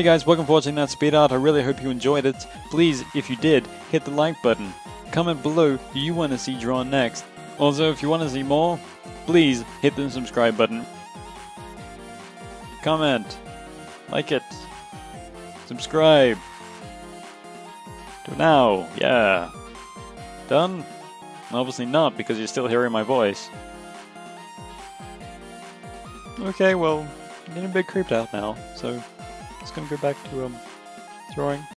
Hey guys, welcome for watching that speed art. I really hope you enjoyed it. Please, if you did, hit the like button. Comment below who you want to see drawn next. Also, if you want to see more, please hit the subscribe button. Comment. Like it. Subscribe. Do it now. Yeah. Done? Obviously not, because you're still hearing my voice. Okay, well, I'm getting a bit creeped out now, so I'm just gonna go back to drawing.